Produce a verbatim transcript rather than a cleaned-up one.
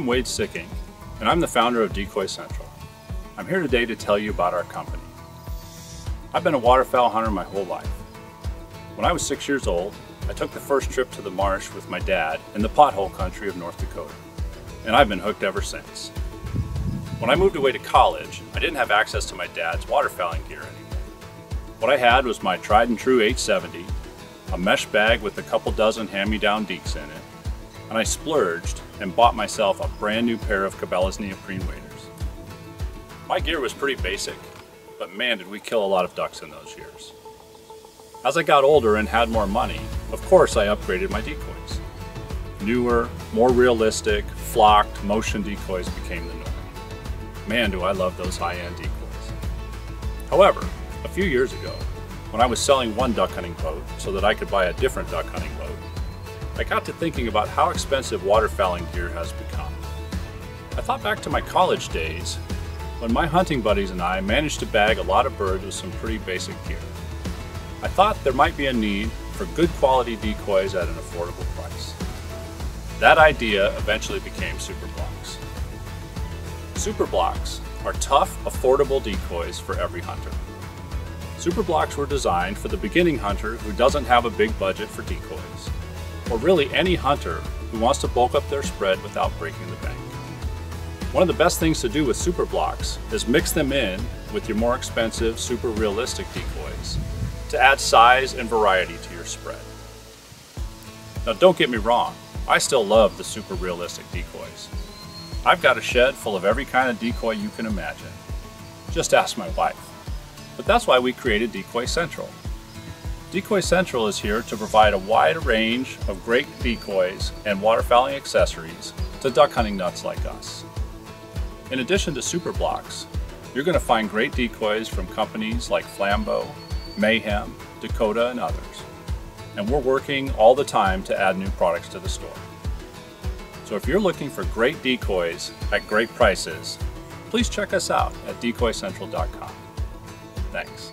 I'm Wade Sikkink, and I'm the founder of Decoy Central. I'm here today to tell you about our company. I've been a waterfowl hunter my whole life. When I was six years old, I took the first trip to the marsh with my dad in the pothole country of North Dakota, and I've been hooked ever since. When I moved away to college, I didn't have access to my dad's waterfowling gear anymore. What I had was my tried and true eight seventy, a mesh bag with a couple dozen hand-me-down deeks in it, and I splurged and bought myself a brand new pair of Cabela's neoprene waders. My gear was pretty basic, but man did we kill a lot of ducks in those years. As I got older and had more money, of course I upgraded my decoys. Newer, more realistic, flocked motion decoys became the norm. Man, do I love those high-end decoys. However, a few years ago, when I was selling one duck hunting boat so that I could buy a different duck hunting boat, I got to thinking about how expensive waterfowling gear has become. I thought back to my college days when my hunting buddies and I managed to bag a lot of birds with some pretty basic gear. I thought there might be a need for good quality decoys at an affordable price. That idea eventually became SuperBlocks. SuperBlocks are tough, affordable decoys for every hunter. SuperBlocks were designed for the beginning hunter who doesn't have a big budget for decoys, or really any hunter who wants to bulk up their spread without breaking the bank. One of the best things to do with SuperBlocks is mix them in with your more expensive, super realistic decoys to add size and variety to your spread. Now don't get me wrong, I still love the super realistic decoys. I've got a shed full of every kind of decoy you can imagine. Just ask my wife. But that's why we created Decoy Central. Decoy Central is here to provide a wide range of great decoys and waterfowling accessories to duck hunting nuts like us. In addition to SuperBlocks, you're going to find great decoys from companies like Flambeau, Mayhem, Dakota, and others. And we're working all the time to add new products to the store. So if you're looking for great decoys at great prices, please check us out at decoy central dot com. Thanks.